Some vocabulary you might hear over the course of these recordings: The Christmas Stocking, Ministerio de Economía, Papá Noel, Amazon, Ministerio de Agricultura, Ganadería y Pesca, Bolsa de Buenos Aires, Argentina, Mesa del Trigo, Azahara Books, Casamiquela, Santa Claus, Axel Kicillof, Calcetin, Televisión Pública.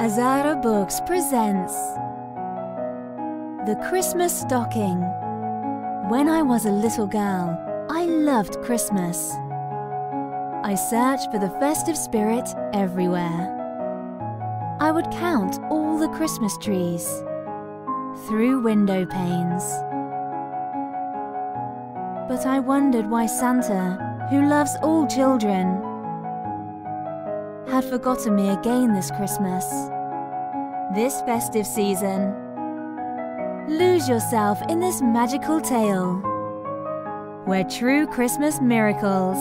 Azahara Books presents The Christmas Stocking. When I was a little girl, I loved Christmas. I searched for the festive spirit everywhere. I would count all the Christmas trees through window panes. But I wondered why Santa, who loves all children, had forgotten me again this Christmas, this festive season. Lose yourself in this magical tale, where true Christmas miracles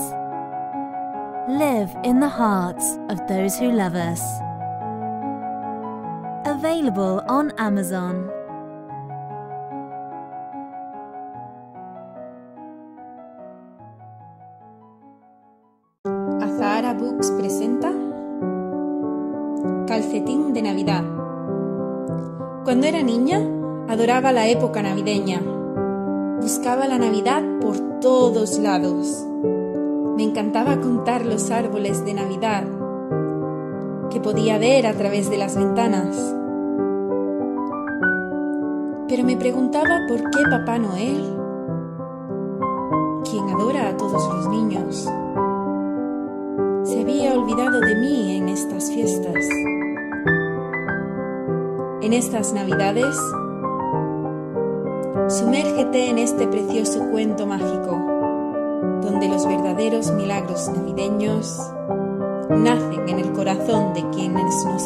live in the hearts of those who love us. Available on Amazon. Azahara Books presenta Calcetín de Navidad. Cuando era niña, adoraba la época navideña. Buscaba la Navidad por todos lados. Me encantaba contar los árboles de Navidad que podía ver a través de las ventanas. Pero me preguntaba por qué Papá Noel, quien adora a todos los niños, se había olvidado de mí en estas fiestas. En estas Navidades, sumérgete en este precioso cuento mágico, donde los verdaderos milagros navideños nacen en el corazón de quienes nos